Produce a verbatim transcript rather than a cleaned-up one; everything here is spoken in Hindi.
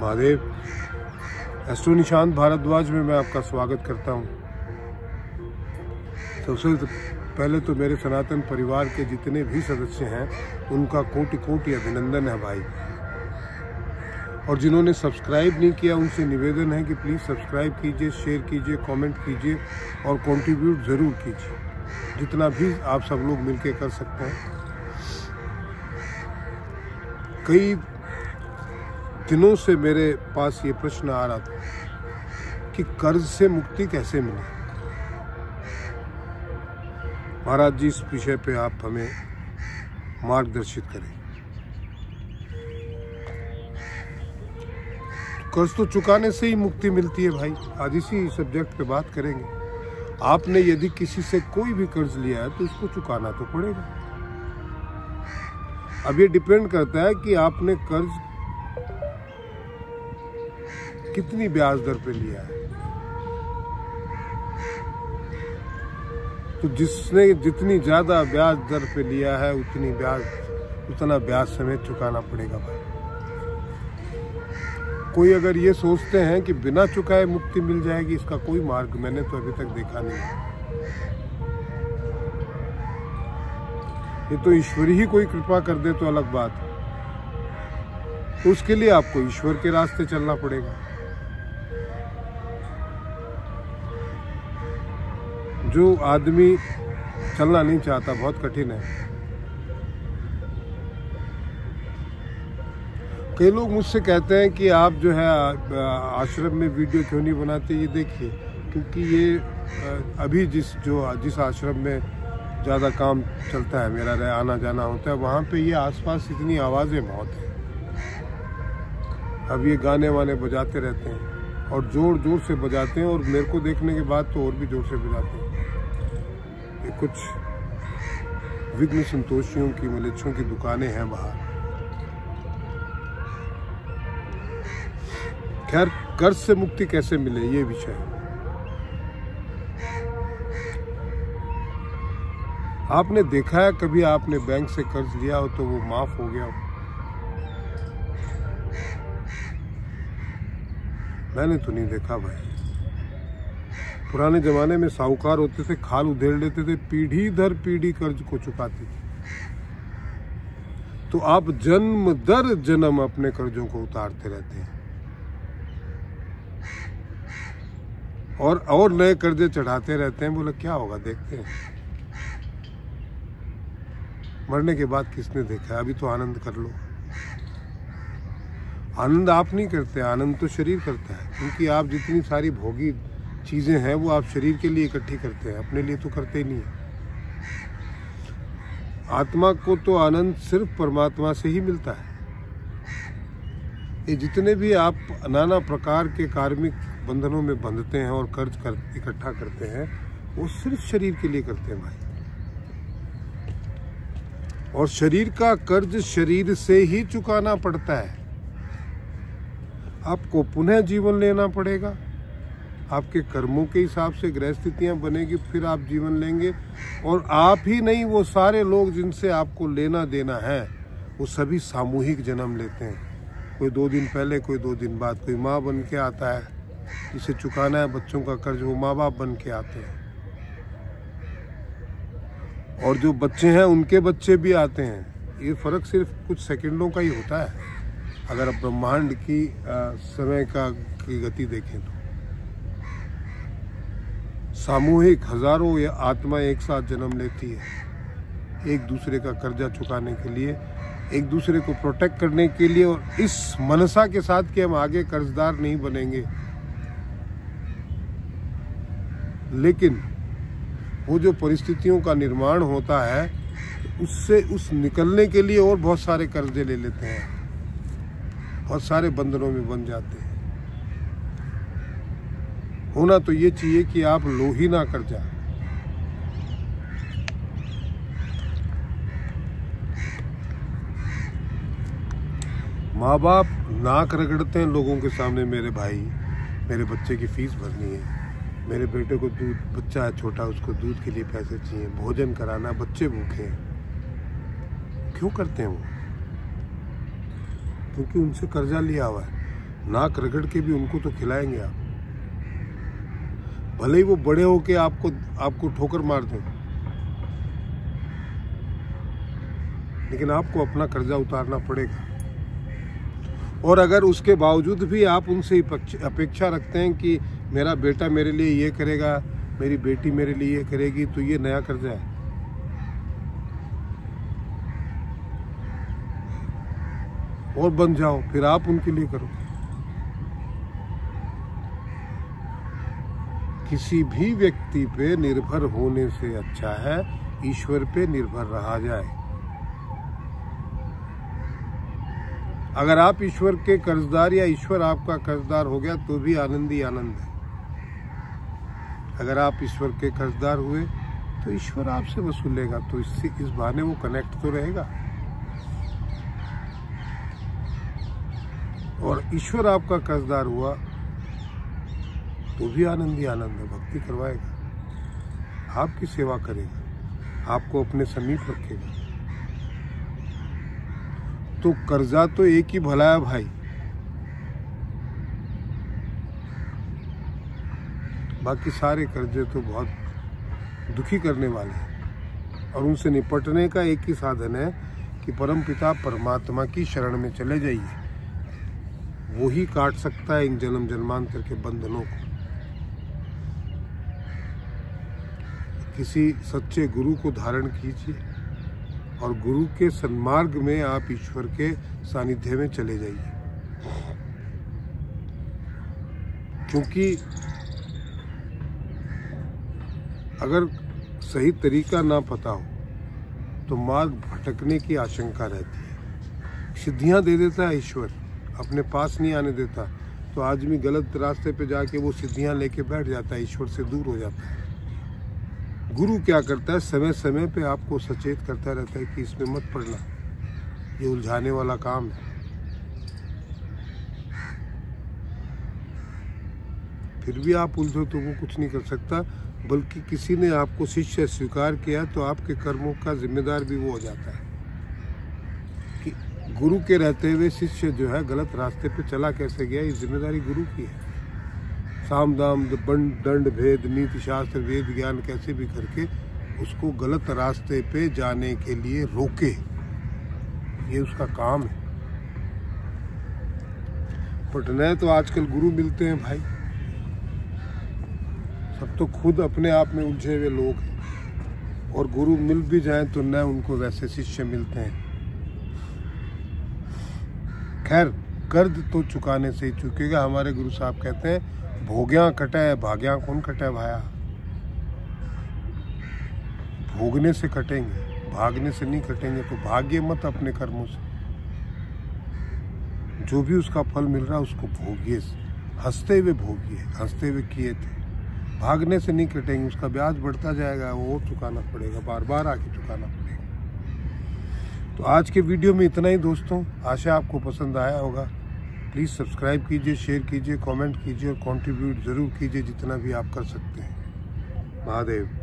महादेव एस्ट्रो निशांत भारद्वाज में मैं आपका स्वागत करता हूं। सबसे पहले तो मेरे सनातन परिवार के जितने भी सदस्य हैं उनका कोटि कोटि अभिनंदन है भाई, और जिन्होंने सब्सक्राइब नहीं किया उनसे निवेदन है कि प्लीज़ सब्सक्राइब कीजिए, शेयर कीजिए, कमेंट कीजिए और कंट्रीब्यूट ज़रूर कीजिए जितना भी आप सब लोग मिलके कर सकते हैं। कई दिनों से मेरे पास ये प्रश्न आ रहा था कि कर्ज से मुक्ति कैसे मिले। महाराज जी, इस विषय पे आप हमें मार्गदर्शित करें। कर्ज तो चुकाने से ही मुक्ति मिलती है भाई, आज इसी सब्जेक्ट पे बात करेंगे। आपने यदि किसी से कोई भी कर्ज लिया है तो उसको चुकाना तो पड़ेगा। अब ये डिपेंड करता है कि आपने कर्ज कितनी ब्याज दर पे लिया है। तो जिसने जितनी ज्यादा ब्याज दर पे लिया है उतनी ब्याज उतना ब्याज समेत चुकाना पड़ेगा भाई। कोई अगर ये सोचते हैं कि बिना चुकाए मुक्ति मिल जाएगी, इसका कोई मार्ग मैंने तो अभी तक देखा नहीं है। ये तो ईश्वर ही कोई कृपा कर दे तो अलग बात है, तो उसके लिए आपको ईश्वर के रास्ते चलना पड़ेगा। जो आदमी चलना नहीं चाहता, बहुत कठिन है। कई लोग मुझसे कहते हैं कि आप जो है आश्रम में वीडियो क्यों नहीं बनाते। ये देखिए, क्योंकि ये अभी जिस जो जिस आश्रम में ज़्यादा काम चलता है, मेरा रह आना जाना होता है, वहाँ पे ये आसपास इतनी आवाज़ें बहुत हैं। अब ये गाने वाने बजाते रहते हैं और ज़ोर ज़ोर से बजाते हैं, और मेरे को देखने के बाद तो और भी ज़ोर से बजाते हैं। ये कुछ विघ्न संतोषियों की मलेच्छों की दुकानें हैं बाहर। खैर, कर्ज से मुक्ति कैसे मिले ये विषय। आपने देखा है कभी आपने बैंक से कर्ज लिया हो तो वो माफ हो गया हो? मैंने तो नहीं देखा भाई। पुराने जमाने में साहूकार होते थे, खाल उधेड़ लेते थे, पीढ़ी दर पीढ़ी कर्ज को चुकाते थे। तो आप जन्म दर जन्म अपने कर्जों को उतारते रहते हैं और और नए कर्जे चढ़ाते रहते हैं। बोला क्या होगा देखते हैं, मरने के बाद किसने देखा। अभी तो आनंद कर लो। आनंद आप नहीं करते, आनंद तो शरीर करता है, क्योंकि आप जितनी सारी भोगी चीज़ें हैं वो आप शरीर के लिए इकट्ठी करते हैं, अपने लिए तो करते ही नहीं है। आत्मा को तो आनंद सिर्फ परमात्मा से ही मिलता है। ये जितने भी आप नाना प्रकार के कार्मिक बंधनों में बंधते हैं और कर्ज कर इकट्ठा करते हैं, वो सिर्फ शरीर के लिए करते हैं भाई। और शरीर का कर्ज शरीर से ही चुकाना पड़ता है। आपको पुनः जीवन लेना पड़ेगा, आपके कर्मों के हिसाब से ग्रह स्थितियां बनेगी, फिर आप जीवन लेंगे। और आप ही नहीं, वो सारे लोग जिनसे आपको लेना देना है वो सभी सामूहिक जन्म लेते हैं। कोई दो दिन पहले, कोई दो दिन बाद। कोई माँ बन के आता है जिसे चुकाना है बच्चों का कर्ज, वो माँ बाप बन के आते हैं। और जो बच्चे हैं उनके बच्चे भी आते हैं। ये फर्क सिर्फ कुछ सेकंडों का ही होता है, अगर आप ब्रह्मांड की आ, समय का की गति देखें तो। सामूहिक हजारों या आत्मा एक साथ जन्म लेती है, एक दूसरे का कर्जा चुकाने के लिए, एक दूसरे को प्रोटेक्ट करने के लिए, और इस मनसा के साथ कि हम आगे कर्जदार नहीं बनेंगे। लेकिन वो जो परिस्थितियों का निर्माण होता है उससे उस निकलने के लिए और बहुत सारे कर्जे ले लेते हैं, बहुत सारे बंधनों में बन जाते हैं। होना तो ये चाहिए कि आप लो ही ना कर्जा। माँ बाप नाक रगड़ते हैं लोगों के सामने, मेरे भाई मेरे बच्चे की फीस भरनी है, मेरे बेटे को दूध, बच्चा है छोटा, उसको दूध के लिए पैसे चाहिए, भोजन कराना, बच्चे भूखे हैं। क्यों करते हैं वो? क्योंकि उनसे कर्जा लिया हुआ है। नाक रगड़ के भी उनको तो खिलाएंगे आप, भले ही वो बड़े होके आपको आपको ठोकर मार दें, लेकिन आपको अपना कर्जा उतारना पड़ेगा। और अगर उसके बावजूद भी आप उनसे अपेक्षा रखते हैं कि मेरा बेटा मेरे लिए ये करेगा, मेरी बेटी मेरे लिए ये करेगी, तो ये नया कर्जा है। और बन जाओ, फिर आप उनके लिए करोगे। किसी भी व्यक्ति पे निर्भर होने से अच्छा है ईश्वर पे निर्भर रहा जाए। अगर आप ईश्वर के कर्जदार या ईश्वर आपका कर्जदार हो गया तो भी आनंद ही आनंद है। अगर आप ईश्वर के कर्जदार हुए तो ईश्वर आपसे वसूलेगा, तो इससे इस बहाने वो कनेक्ट तो रहेगा। और ईश्वर आपका कर्जदार हुआ तो भी आनंद ही आनंद है, भक्ति करवाएगा, आपकी सेवा करेगा, आपको अपने समीप रखेगा। तो कर्जा तो एक ही भला है भाई, बाकी सारे कर्जे तो बहुत दुखी करने वाले हैं। और उनसे निपटने का एक ही साधन है कि परमपिता परमात्मा की शरण में चले जाइए। वो ही काट सकता है इन जन्म जन्मांतर के बंधनों को। किसी सच्चे गुरु को धारण कीजिए और गुरु के सन्मार्ग में आप ईश्वर के सानिध्य में चले जाइए, क्योंकि अगर सही तरीका ना पता हो तो मार्ग भटकने की आशंका रहती है। सिद्धियां दे देता है ईश्वर, अपने पास नहीं आने देता, तो आदमी गलत रास्ते पे जाके वो सिद्धियां लेके बैठ जाता है, ईश्वर से दूर हो जाता है। गुरु क्या करता है, समय समय पे आपको सचेत करता रहता है कि इसमें मत पड़ना, ये उलझाने वाला काम है। फिर भी आप उलझो तो वो कुछ नहीं कर सकता, बल्कि किसी ने आपको शिष्य स्वीकार किया तो आपके कर्मों का जिम्मेदार भी वो हो जाता है कि गुरु के रहते हुए शिष्य जो है गलत रास्ते पे चला कैसे गया, ये जिम्मेदारी गुरु की है। साम दाम दंड भेद नीति शास्त्र वेद ज्ञान कैसे भी करके उसको गलत रास्ते पे जाने के लिए रोके, ये उसका काम है। बट नए तो आजकल गुरु मिलते हैं भाई, सब तो खुद अपने आप में उलझे हुए लोग हैं, और गुरु मिल भी जाए तो नए उनको वैसे शिष्य मिलते हैं। खैर, कर्ज तो चुकाने से ही चुकेगा। हमारे गुरु साहब कहते हैं, भोग्या कटे भाग्या कौन कटे भाया। भोगने से कटेंगे, भागने से नहीं कटेंगे। तो भाग्य मत अपने कर्मों से, जो भी उसका फल मिल रहा है उसको भोगिए, हंसते हुए भोगिए, हंसते हुए किए थे। भागने से नहीं कटेंगे, उसका ब्याज बढ़ता जाएगा, वो चुकाना पड़ेगा, बार बार आके चुकाना पड़ेगा। तो आज के वीडियो में इतना ही दोस्तों, आशा आपको पसंद आया होगा। प्लीज़ सब्सक्राइब कीजिए, शेयर कीजिए, कमेंट कीजिए और कंट्रीब्यूट ज़रूर कीजिए जितना भी आप कर सकते हैं। महादेव।